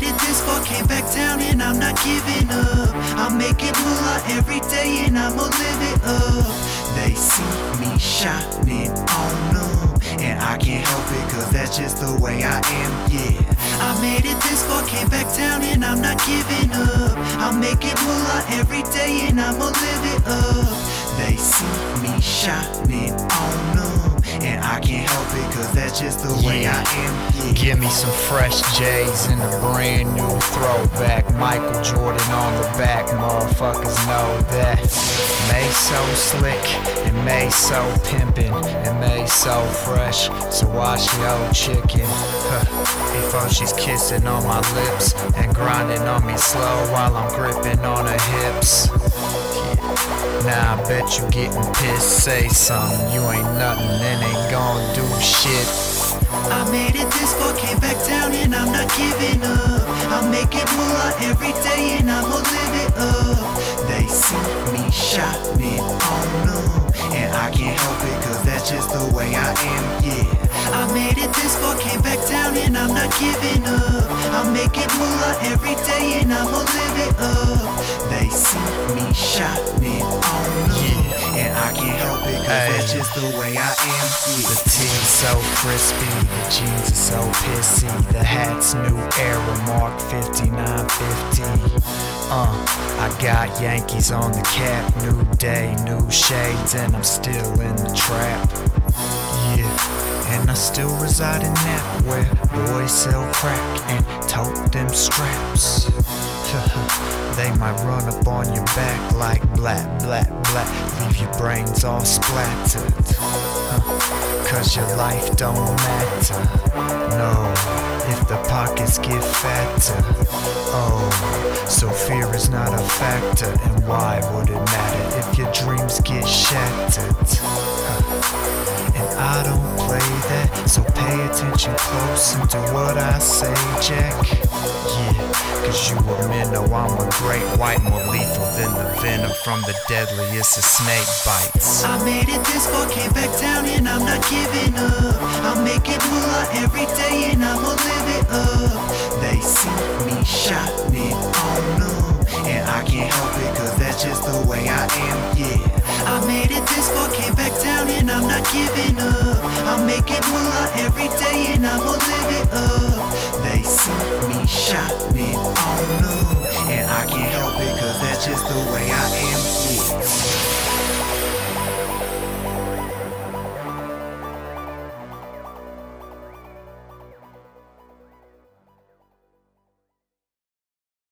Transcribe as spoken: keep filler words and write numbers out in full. made it this far, came back down and I'm not giving up. I make it moolah every day and I'ma live it up. They see me shining on them, and I can't help it cause that's just the way I am, yeah. I made it this far, came back down and I'm not giving up. I make it moolah every day and I'ma live it up. They see me shining on them, and I can't help it cause that's just the way yeah. I am, yeah. Give me some fresh J's and a brand new throwback, Michael Jordan on the back, motherfuckers know that. May so slick, and May so pimpin', and May so fresh, so why she old chicken? Huh. Before she's kissing on my lips and grinding on me slow while I'm gripping on her hips. Now I bet you getting pissed, say something, you ain't nothing and ain't gon' do shit. I made it this far, came back down and I'm not giving up. I make it moolah every day and I'ma live it up. They see me shining on them, and I can't help it cause that's just the way I am, yeah. I made it this far, came back down and I'm not giving up. I make it moolah every day and I'ma live it up. They see me shining on them, yeah. And I can't help it cause Ay. that's just the way I am, yeah. The tea's so crispy, the jeans are so pissy, the hat's new era, Mark fifty-nine fifty. Uh, I got Yankees on the cap, new day, new shades, and I'm still in the trap, yeah. And I still reside in that where boys sell crack and tote them straps. They might run up on your back like black, black, black, leave your brains all splattered. Cause your life don't matter. No, if the pockets get fatter. Oh, so fear is not a factor. And why would it matter if your dreams get shattered? And I don't play that, so pay attention close and do what I say, Jack. Yeah, cause you a minnow, I'm a great white, more lethal than the venom from the deadliest of snake bites. I made it this far, came back down and I'm not giving up. I make it moolah every day and I'ma live it up. They see me shining on them, and I can't help it cause that's just the way I am, yeah. I made it this far, came back down and I'm not giving up. I make it moolah every day and I'ma live it up. They see me shining on them, and I can't help it cause that's just the way I am, yeah.